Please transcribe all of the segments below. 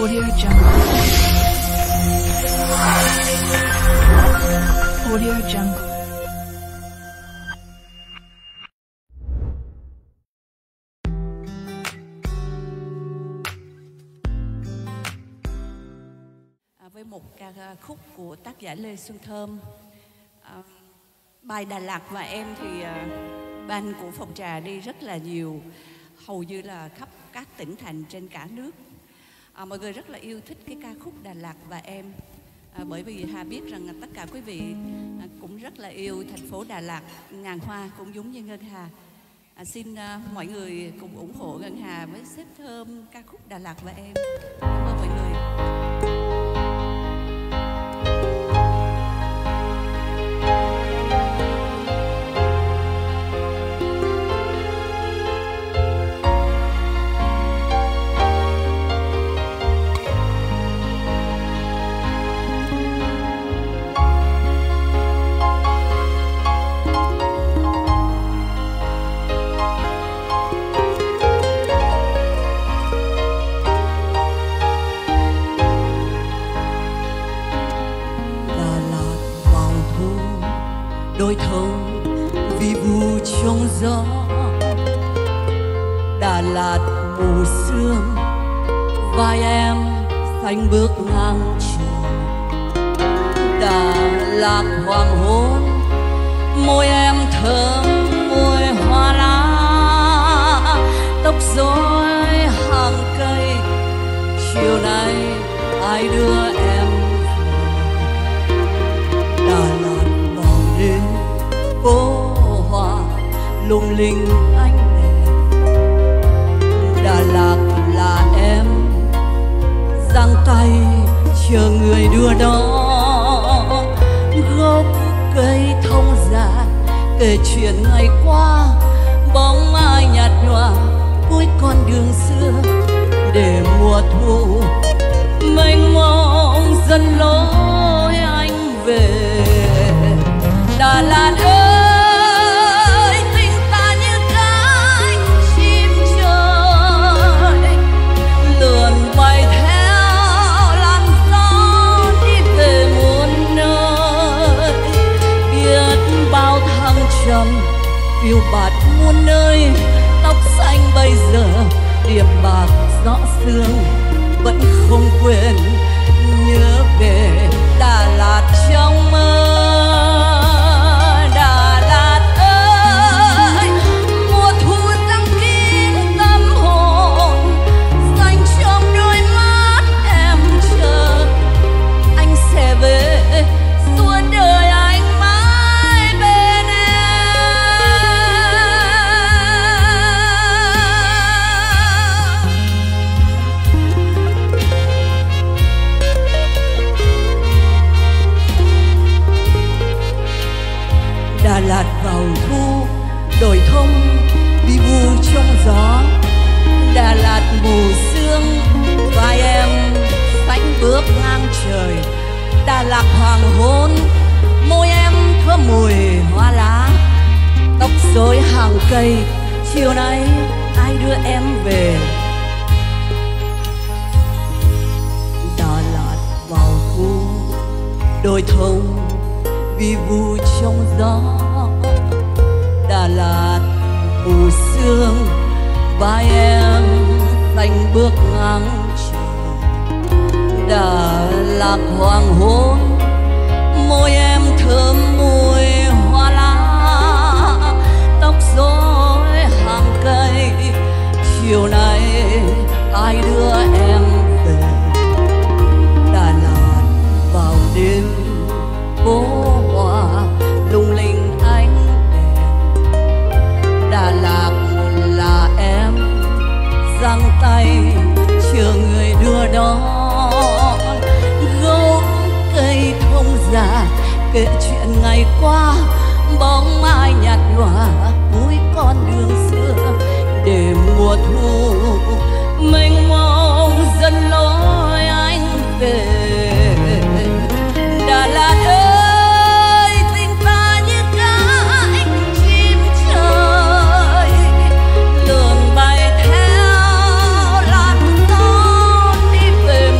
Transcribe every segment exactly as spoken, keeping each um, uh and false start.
Audio Jungle. Audio Jungle. À, với một ca khúc của tác giả Lê Xuân Thơm, à, bài Đà Lạt và em thì à, ban của phòng trà đi rất là nhiều, hầu như là khắp các tỉnh thành trên cả nước. À, mọi người rất là yêu thích cái ca khúc Đà Lạt và em, à, bởi vì Hà biết rằng tất cả quý vị à, cũng rất là yêu thành phố Đà Lạt, ngàn hoa cũng giống như Ngân Hà. À, xin à, mọi người cùng ủng hộ Ngân Hà với xếp Thơm ca khúc Đà Lạt và em. Cảm ơn mọi người. Đôi thâu vi vu trong gió, Đà Lạt mù sương, vai em xanh bước ngang trời. Đà Lạt hoàng hôn, môi em thơm mùi hoa lá, tóc rối hàng cây, chiều nay ai đưa em. Phố hoa lung linh ánh đèn, Đà Lạt là em giang tay chờ người đưa đó. Gốc cây thông già kể chuyện ngày qua, bóng ai nhạt nhòa cuối con đường xưa, để mùa thu mênh mông dần lối anh về. Đà Lạt ơi, phiêu bạt muôn nơi, tóc xanh bây giờ điểm bạc rõ sương, vẫn không quên nhớ về Đà Lạt trong mơ. Đà Lạt ơi, mùa thu răng kín tâm hồn, dành trong đôi mắt em chờ anh sẽ về suốt đời. Đà Lạt vào thu, đồi thông vi vu trong gió, Đà Lạt mù sương, vai em xanh bước ngang trời. Đà Lạt hoàng hôn, môi em thơm mùi hoa lá, tóc rối hàng cây, chiều nay ai đưa em về. Đà Lạt vào thu, đồi thông vi vu trong gió, Đà Lạt mù sương, vai em xanh bước ngang trời. Đà Lạt hoàng hôn, môi em thơm mùi hoa lá, tóc rối hàng cây, chiều nay ai đưa em về. Đà Lạt vào đêm phố lung linh ánh đèn, Đà Lạt là em giang tay chờ người đưa đón. Gốc cây thông già kể chuyện ngày qua, bóng mai nhạt nhòa cuối con đường xưa, để mùa thu mênh mông dần lối anh về. Đà Lạt ơi, lượn bay theo làn gió đi về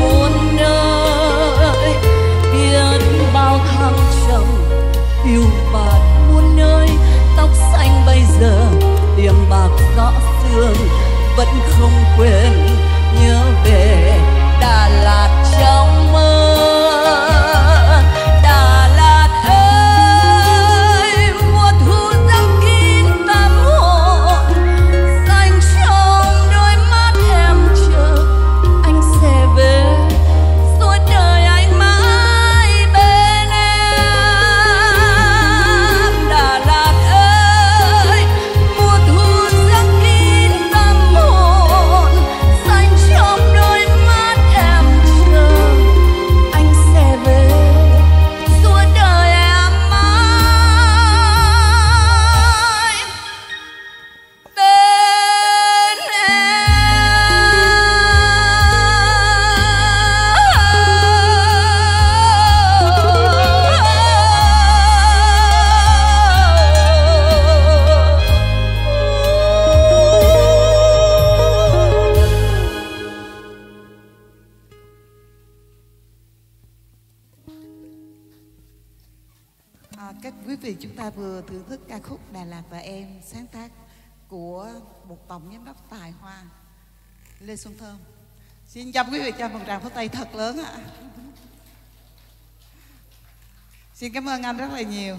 À, các quý vị, chúng ta vừa thưởng thức ca khúc Đà Lạt và Em sáng tác của một tổng giám đốc tài hoa Lê Xuân Thơm. Xin chào quý vị, cho một tràng pháo tay thật lớn ạ. Xin cảm ơn anh rất là nhiều.